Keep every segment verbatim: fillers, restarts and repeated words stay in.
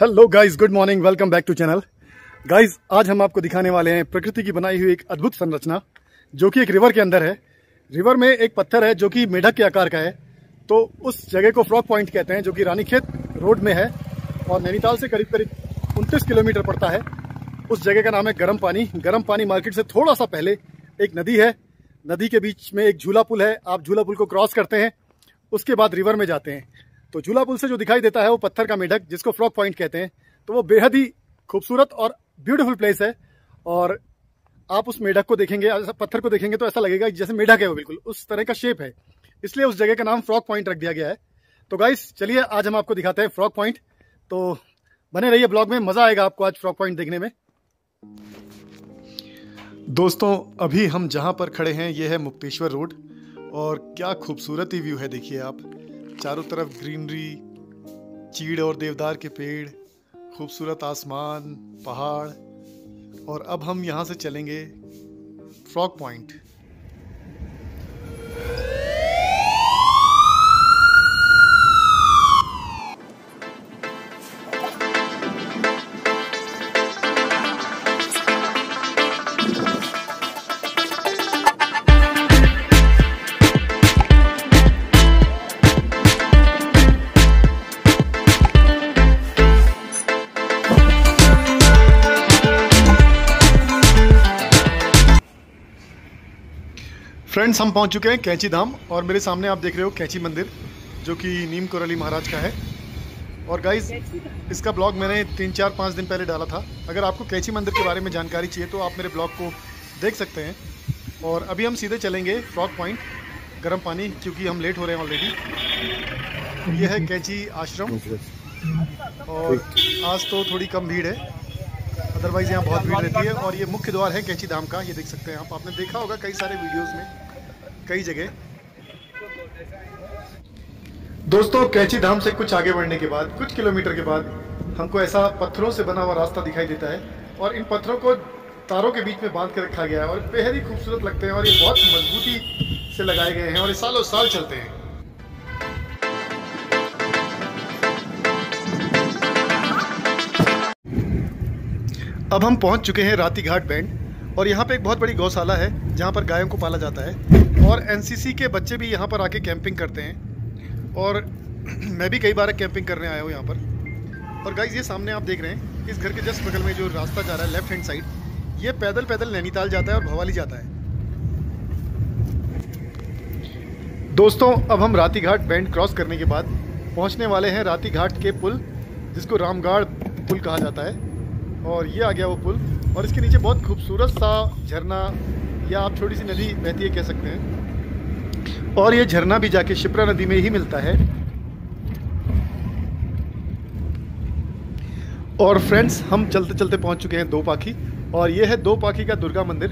Hello guys, good morning, welcome back to channel. Guys, आज हम आपको दिखाने वाले हैं प्रकृति की बनाई हुई एक अद्भुत संरचना जो कि एक रिवर के अंदर है। रिवर में एक पत्थर है जो कि मेढक के आकार का है, तो उस जगह को फ्रॉग पॉइंट कहते हैं, जो कि रानीखेत रोड में है और नैनीताल से करीब करीब उनतीस किलोमीटर पड़ता है। उस जगह का नाम है गर्म पानी। गर्म पानी मार्केट से थोड़ा सा पहले एक नदी है, नदी के बीच में एक झूला पुल है। आप झूला पुल को क्रॉस करते हैं, उसके बाद रिवर में जाते हैं, तो झूला पुल से जो दिखाई देता है वो पत्थर का मेढक, जिसको फ्रॉग पॉइंट कहते हैं, तो वो बेहद ही खूबसूरत और ब्यूटीफुल प्लेस है। और आप उस मेढक को देखेंगे, पत्थर को देखेंगे तो ऐसा लगेगा जैसे मेढक है, वो बिल्कुल उस तरह का शेप है, इसलिए उस जगह का नाम फ्रॉग पॉइंट रख दिया गया है। तो गाइस, चलिए आज हम आपको दिखाते हैं फ्रॉग पॉइंट, तो बने रहिए ब्लॉग में, मज़ा आएगा आपको आज फ्रॉग पॉइंट देखने में। दोस्तों, अभी हम जहाँ पर खड़े हैं ये है मुक्तेश्वर रोड, और क्या खूबसूरती व्यू है, देखिए आप, चारों तरफ ग्रीनरी, चीड़ और देवदार के पेड़, खूबसूरत आसमान, पहाड़। और अब हम यहाँ से चलेंगे फ्रॉग पॉइंट। फ्रेंड्स, हम पहुंच चुके हैं कैंची धाम, और मेरे सामने आप देख रहे हो कैंची मंदिर, जो कि नीम करोली महाराज का है। और गाइस, इसका ब्लॉग मैंने तीन चार पाँच दिन पहले डाला था। अगर आपको कैंची मंदिर के बारे में जानकारी चाहिए तो आप मेरे ब्लॉग को देख सकते हैं। और अभी हम सीधे चलेंगे फ्रॉग पॉइंट गर्म पानी, क्योंकि हम लेट हो रहे हैं ऑलरेडी। ये है कैंची आश्रम, और आज तो थोड़ी कम भीड़ है, अदरवाइज़ यहाँ बहुत भीड़ रहती है। और ये मुख्य द्वार है कैंची धाम का, ये देख सकते हैं आप, आपने देखा होगा कई सारे वीडियोस में, कई जगह। दोस्तों, कैंची धाम से कुछ आगे बढ़ने के बाद, कुछ किलोमीटर के बाद, हमको ऐसा पत्थरों से बना हुआ रास्ता दिखाई देता है, और इन पत्थरों को तारों के बीच में बांध के रखा गया है, और बेहद ही खूबसूरत लगते हैं, और ये बहुत मजबूती से लगाए गए हैं, और ये सालों साल चलते हैं। अब हम पहुंच चुके हैं राति घाट बैंड, और यहाँ पे एक बहुत बड़ी गौशाला है जहाँ पर गायों को पाला जाता है, और एनसीसी के बच्चे भी यहाँ पर आके कैंपिंग करते हैं, और मैं भी कई बार कैंपिंग करने आया हूँ यहाँ पर। और गाइस, ये सामने आप देख रहे हैं, इस घर के जस्ट बगल में जो रास्ता जा रहा है लेफ्ट हैंड साइड, ये पैदल पैदल नैनीताल जाता है और भवाली जाता है। दोस्तों, अब हम राति घाट बैंड क्रॉस करने के बाद पहुँचने वाले हैं राति घाट के पुल, जिसको रामगढ़ पुल कहा जाता है, और ये आ गया वो पुल, और इसके नीचे बहुत खूबसूरत सा झरना, या आप छोटी सी नदी बहती है कह सकते हैं, और ये झरना भी जाके शिप्रा नदी में ही मिलता है। और फ्रेंड्स, हम चलते चलते पहुंच चुके हैं दो पाखी, और ये है दो पाखी का दुर्गा मंदिर।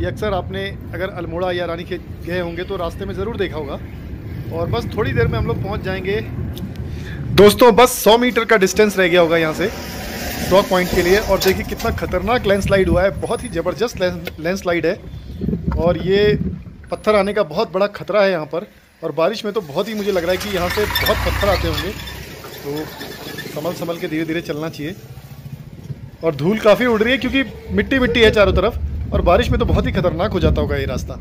ये अक्सर आपने अगर अल्मोड़ा या रानीखेत गए होंगे तो रास्ते में ज़रूर देखा होगा, और बस थोड़ी देर में हम लोग पहुँच जाएंगे। दोस्तों, बस सौ मीटर का डिस्टेंस रह गया होगा यहाँ से फ्रॉग पॉइंट के लिए, और देखिए कितना खतरनाक लैंडस्लाइड हुआ है, बहुत ही ज़बरदस्त लैंडस्लाइड है, और ये पत्थर आने का बहुत बड़ा खतरा है यहाँ पर, और बारिश में तो बहुत ही मुझे लग रहा है कि यहाँ से बहुत पत्थर आते होंगे, तो संभल संभल के धीरे धीरे चलना चाहिए। और धूल काफ़ी उड़ रही है क्योंकि मिट्टी मिट्टी है चारों तरफ, और बारिश में तो बहुत ही खतरनाक हो जाता होगा ये रास्ता।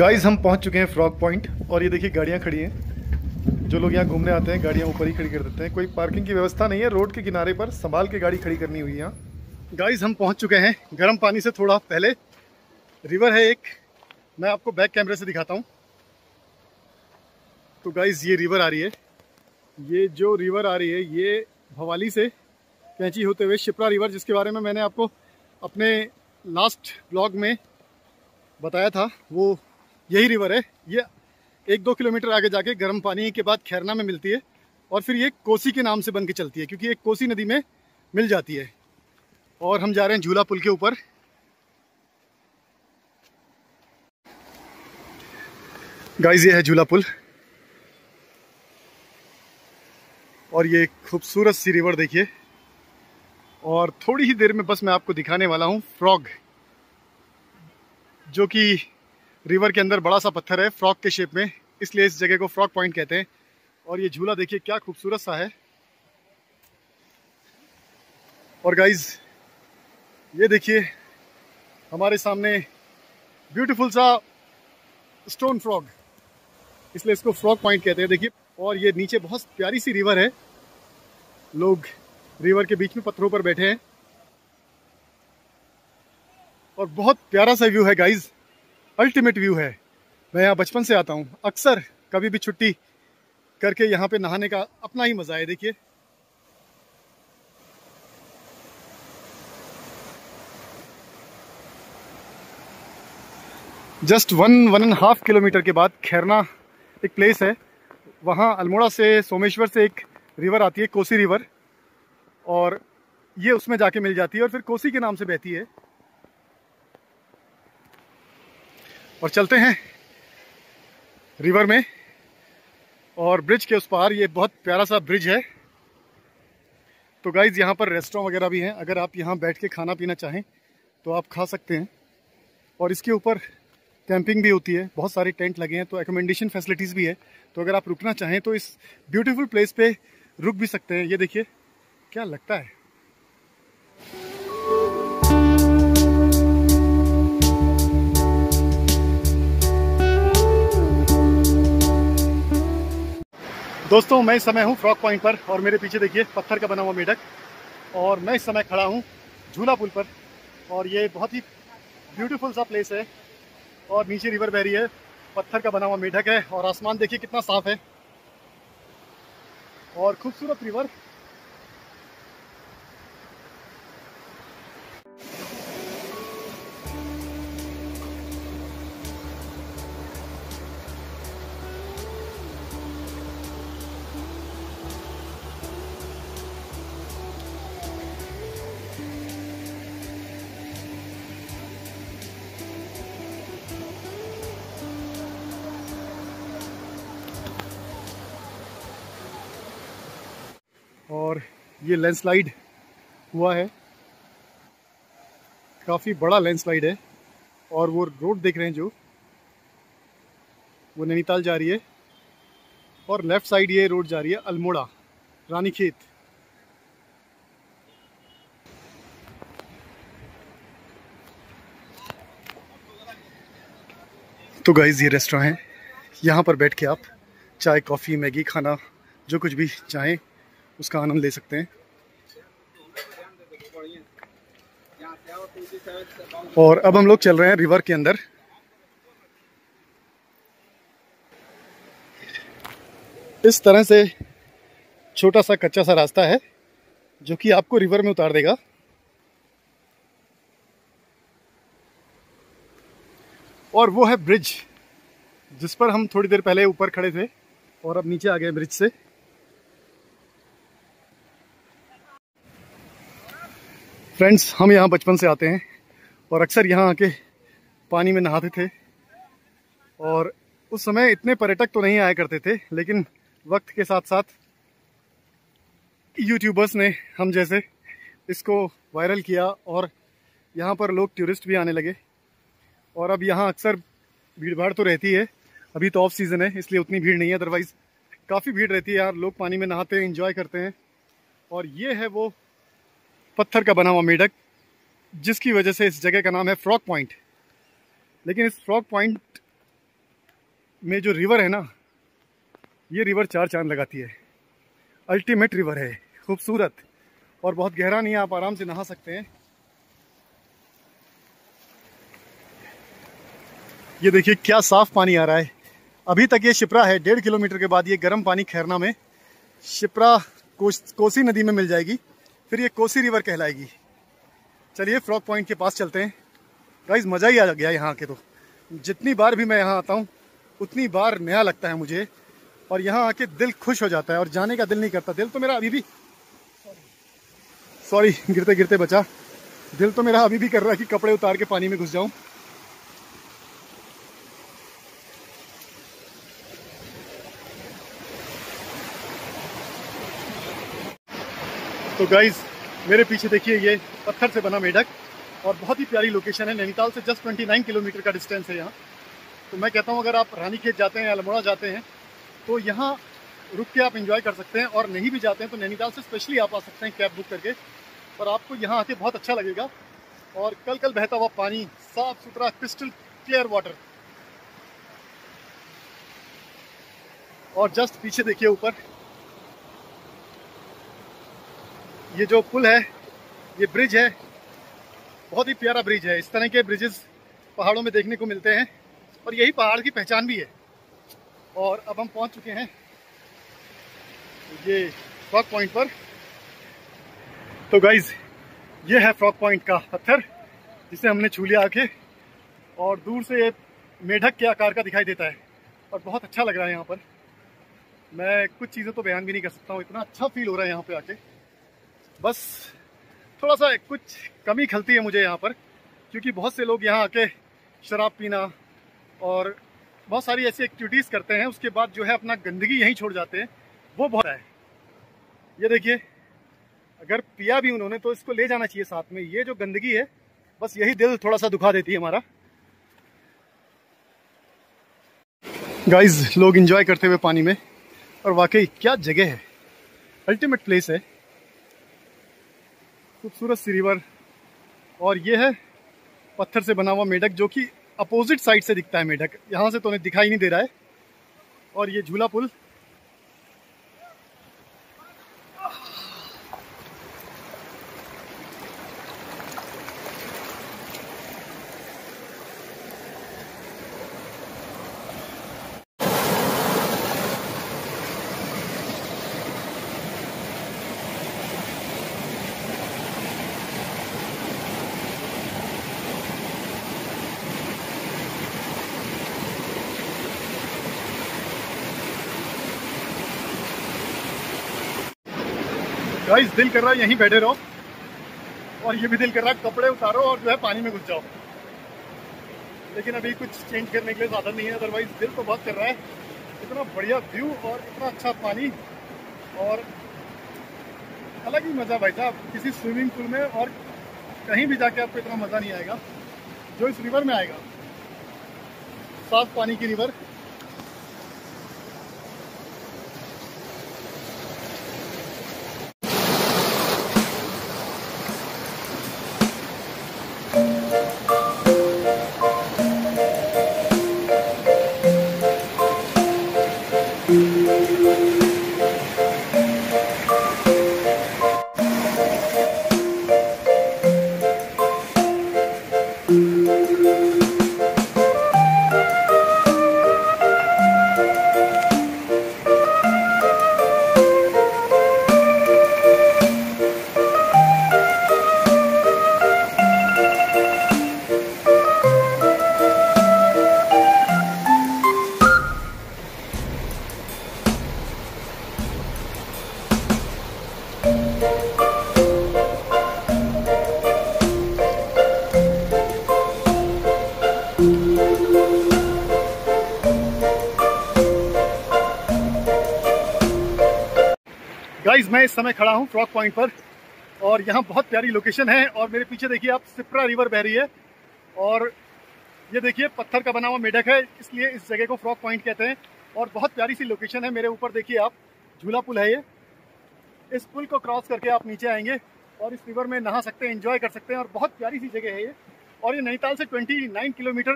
गाइस, हम पहुंच चुके हैं फ्रॉग पॉइंट, और ये देखिए गाड़ियां खड़ी हैं, जो लोग यहां घूमने आते हैं गाड़ियां ऊपर ही खड़ी कर देते हैं, कोई पार्किंग की व्यवस्था नहीं है, रोड के किनारे पर संभाल के गाड़ी खड़ी करनी हुई है यहाँ। गाइस, हम पहुंच चुके हैं गर्म पानी से थोड़ा पहले, रिवर है एक, मैं आपको बैक कैमरे से दिखाता हूँ। तो गाइस, ये रिवर आ रही है, ये जो रिवर आ रही है ये भवाली से कैंची होते हुए शिप्रा रिवर, जिसके बारे में मैंने आपको अपने लास्ट ब्लॉग में बताया था, वो यही रिवर है। ये एक दो किलोमीटर आगे जाके गर्म पानी के बाद खैरना में मिलती है, और फिर ये कोसी के नाम से बन के चलती है, क्योंकि एक कोसी नदी में मिल जाती है। और हम जा रहे हैं झूला पुल के ऊपर। गाइस, ये है झूला पुल, और और ये खूबसूरत सी रिवर देखिए। और थोड़ी ही देर में बस मैं आपको दिखाने वाला हूँ फ्रॉग, जो कि रिवर के अंदर बड़ा सा पत्थर है फ्रॉग के शेप में, इसलिए इस जगह को फ्रॉग पॉइंट कहते हैं। और ये झूला देखिए क्या खूबसूरत सा है। और गाइज ये देखिए हमारे सामने ब्यूटीफुल सा स्टोन फ्रॉग, इसलिए इसको फ्रॉग पॉइंट कहते हैं। देखिए और ये नीचे बहुत प्यारी सी रिवर है, लोग रिवर के बीच में पत्थरों पर बैठे हैं और बहुत प्यारा सा व्यू है गाइज, अल्टीमेट व्यू है। मैं यहाँ बचपन से आता हूँ, अक्सर कभी भी छुट्टी करके यहाँ पे नहाने का अपना ही मज़ा है। देखिए just one one and half kilometre के बाद खैरना एक प्लेस है, वहाँ अल्मोड़ा से सोमेश्वर से एक रिवर आती है कोसी रिवर, और ये उसमें जाके मिल जाती है और फिर कोसी के नाम से बहती है। और चलते हैं रिवर में और ब्रिज के उस पार, ये बहुत प्यारा सा ब्रिज है। तो गाइज यहाँ पर रेस्टोरेंट वगैरह भी हैं, अगर आप यहाँ बैठ के खाना पीना चाहें तो आप खा सकते हैं। और इसके ऊपर कैंपिंग भी होती है, बहुत सारे टेंट लगे हैं, तो एकोमोडेशन फैसिलिटीज़ भी है। तो अगर आप रुकना चाहें तो इस ब्यूटीफुल प्लेस पे रुक भी सकते हैं। ये देखिए क्या लगता है। दोस्तों मैं इस समय हूँ फ्रॉग पॉइंट पर, और मेरे पीछे देखिए पत्थर का बना हुआ मेढक, और मैं इस समय खड़ा हूँ झूला पुल पर। और ये बहुत ही ब्यूटीफुल सा प्लेस है, और नीचे रिवर बह रही है, पत्थर का बना हुआ मेढक है, और आसमान देखिए कितना साफ है और खूबसूरत रिवर। और ये लैंडस्लाइड हुआ है, काफ़ी बड़ा लैंडस्लाइड है। और वो रोड देख रहे हैं जो, वो नैनीताल जा रही है, और लेफ़्ट साइड ये रोड जा रही है अल्मोड़ा रानीखेत। तो गाइज़ ये रेस्टोरेंट है, यहाँ पर बैठ के आप चाय कॉफ़ी मैगी खाना जो कुछ भी चाहें उसका आनंद ले सकते हैं। और अब हम लोग चल रहे हैं रिवर के अंदर। इस तरह से छोटा सा कच्चा सा रास्ता है जो कि आपको रिवर में उतार देगा। और वो है ब्रिज जिस पर हम थोड़ी देर पहले ऊपर खड़े थे, और अब नीचे आ गए ब्रिज से। फ्रेंड्स हम यहाँ बचपन से आते हैं और अक्सर यहाँ आके पानी में नहाते थे, और उस समय इतने पर्यटक तो नहीं आया करते थे, लेकिन वक्त के साथ साथ यूट्यूबर्स ने हम जैसे इसको वायरल किया और यहाँ पर लोग टूरिस्ट भी आने लगे। और अब यहाँ अक्सर भीड़भाड़ तो रहती है, अभी तो ऑफ सीज़न है इसलिए उतनी भीड़ नहीं है, अदरवाइज़ काफ़ी भीड़ रहती है यार। लोग पानी में नहाते हैं, एंजॉय करते हैं। और ये है वो पत्थर का बना हुआ मेढक जिसकी वजह से इस जगह का नाम है फ्रॉग पॉइंट। लेकिन इस फ्रॉग पॉइंट में जो रिवर है ना, ये रिवर चार चांद लगाती है, अल्टीमेट रिवर है, खूबसूरत और बहुत गहरा नहीं है, आप आराम से नहा सकते हैं। ये देखिए क्या साफ पानी आ रहा है। अभी तक ये शिप्रा है, डेढ़ किलोमीटर के बाद ये गर्म पानी खैरना में शिप्रा कोसी नदी में मिल जाएगी, फिर ये कोसी रिवर कहलाएगी। चलिए फ्रॉग पॉइंट के पास चलते हैं। गाइस मज़ा ही आ गया यहाँ आके, तो जितनी बार भी मैं यहाँ आता हूँ उतनी बार नया लगता है मुझे, और यहाँ आके दिल खुश हो जाता है और जाने का दिल नहीं करता। दिल तो मेरा अभी भी सॉरी गिरते गिरते बचा, दिल तो मेरा अभी भी कर रहा है कि कपड़े उतार के पानी में घुस जाऊँ। तो गाइस मेरे पीछे देखिए ये पत्थर से बना मेढक और बहुत ही प्यारी लोकेशन है। नैनीताल से जस्ट उनतीस किलोमीटर का डिस्टेंस है यहाँ। तो मैं कहता हूँ अगर आप रानीखेत जाते हैं, अल्मोड़ा जाते हैं तो यहाँ रुक के आप एंजॉय कर सकते हैं, और नहीं भी जाते हैं तो नैनीताल से स्पेशली आप आ सकते हैं कैब बुक करके, और आपको यहाँ आके बहुत अच्छा लगेगा। और कल कल बहता हुआ पानी, साफ सुथरा क्रिस्टल क्लियर वाटर, और जस्ट पीछे देखिए ऊपर ये जो पुल है, ये ब्रिज है, बहुत ही प्यारा ब्रिज है। इस तरह के ब्रिजेस पहाड़ों में देखने को मिलते हैं और यही पहाड़ की पहचान भी है। और अब हम पहुंच चुके हैं ये फ्रॉग पॉइंट पर। तो गाइज ये है फ्रॉग पॉइंट का पत्थर जिसे हमने छू लिया आके, और दूर से ये मेढक के आकार का दिखाई देता है और बहुत अच्छा लग रहा है यहाँ पर। मैं कुछ चीज़ें तो बयान भी नहीं कर सकता हूँ, इतना अच्छा फील हो रहा है यहाँ पे आके। बस थोड़ा सा कुछ कमी खलती है मुझे यहाँ पर, क्योंकि बहुत से लोग यहाँ आके शराब पीना और बहुत सारी ऐसी एक्टिविटीज़ करते हैं, उसके बाद जो है अपना गंदगी यहीं छोड़ जाते हैं, वो बहुत है। ये देखिए अगर पिया भी उन्होंने तो इसको ले जाना चाहिए साथ में, ये जो गंदगी है बस यही दिल थोड़ा सा दुखा देती है हमारा। गाइस लोग एंजॉय करते हुए पानी में, और वाकई क्या जगह है, अल्टीमेट प्लेस है, खूबसूरत सी रिवर। और ये है पत्थर से बना हुआ मेढक जो कि अपोजिट साइड से दिखता है मेढक, यहाँ से तो उन्हें दिखाई नहीं दे रहा है। और ये झूला पुल, गाइस दिल कर रहा है यहीं बैठे रहो, और ये भी दिल कर रहा है कपड़े उतारो और जो है पानी में घुस जाओ, लेकिन अभी कुछ चेंज करने के लिए साधन नहीं है, अदरवाइज दिल तो बहुत कर रहा है। इतना बढ़िया व्यू और इतना अच्छा पानी, और अलग ही मज़ा भाई साहब, किसी स्विमिंग पूल में और कहीं भी जाके आपको इतना मज़ा नहीं आएगा जो इस रिवर में आएगा, साफ पानी की रिवर। गाइस मैं इस समय खड़ा हूँ फ्रॉग पॉइंट पर, और यहाँ बहुत प्यारी लोकेशन है। और मेरे पीछे देखिए आप शिप्रा रिवर बह रही है, और ये देखिए पत्थर का बना हुआ मेढक है, इसलिए इस जगह को फ्रॉग पॉइंट कहते हैं। और बहुत प्यारी सी लोकेशन है। मेरे ऊपर देखिए आप झूला पुल है, ये इस पुल को क्रॉस करके आप नीचे आएंगे और इस रिवर में नहा सकते हैं, एंजॉय कर सकते हैं, और बहुत प्यारी सी जगह है ये। और ये नैनीताल से ट्वेंटी नाइन किलोमीटर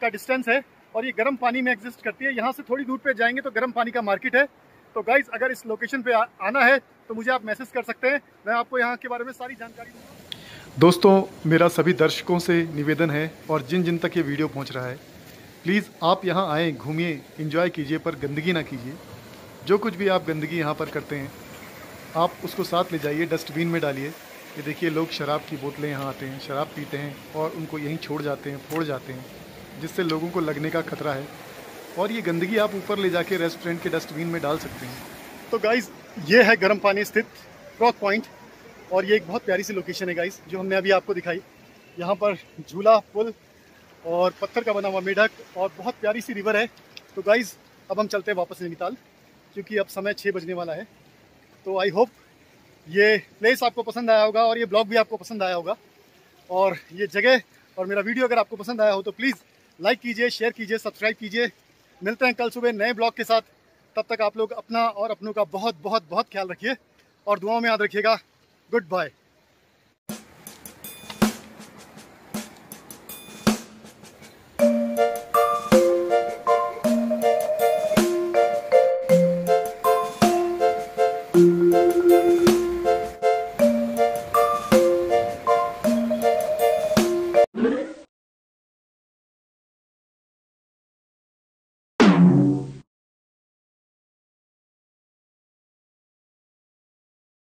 का डिस्टेंस है, और ये गर्म पानी में एग्जिस्ट करती है। यहाँ से थोड़ी दूर पर जाएंगे तो गर्म पानी का मार्केट है। तो गाइज अगर इस लोकेशन पे आना है तो मुझे आप मैसेज कर सकते हैं, मैं आपको यहाँ के बारे में सारी जानकारी दूँगा। दोस्तों मेरा सभी दर्शकों से निवेदन है, और जिन जिन तक ये वीडियो पहुँच रहा है, प्लीज़ आप यहाँ आएँ, घूमिए, एंजॉय कीजिए, पर गंदगी ना कीजिए। जो कुछ भी आप गंदगी यहाँ पर करते हैं आप उसको साथ ले जाइए, डस्टबिन में डालिए। ये देखिए लोग शराब की बोतलें यहाँ आते हैं, शराब पीते हैं और उनको यहीं छोड़ जाते हैं, फोड़ जाते हैं, जिससे लोगों को लगने का खतरा है। और ये गंदगी आप ऊपर ले जाके रेस्टोरेंट के डस्टबिन में डाल सकते हैं। तो गाइज़ ये है गर्म पानी स्थित फ्रॉग पॉइंट, और ये एक बहुत प्यारी सी लोकेशन है गाइज़ जो हमने अभी आपको दिखाई। यहाँ पर झूला पुल और पत्थर का बना हुआ मेढक और बहुत प्यारी सी रिवर है। तो गाइज़ अब हम चलते हैं वापस नैनीताल, क्योंकि अब समय छः बजने वाला है। तो आई होप ये प्लेस आपको पसंद आया होगा और ये ब्लॉग भी आपको पसंद आया होगा, और ये जगह और मेरा वीडियो अगर आपको पसंद आया हो तो प्लीज़ लाइक कीजिए, शेयर कीजिए, सब्सक्राइब कीजिए। मिलते हैं कल सुबह नए ब्लॉग के साथ। तब तक आप लोग अपना और अपनों का बहुत बहुत बहुत ख्याल रखिए और दुआओं में याद रखिएगा। Good bye.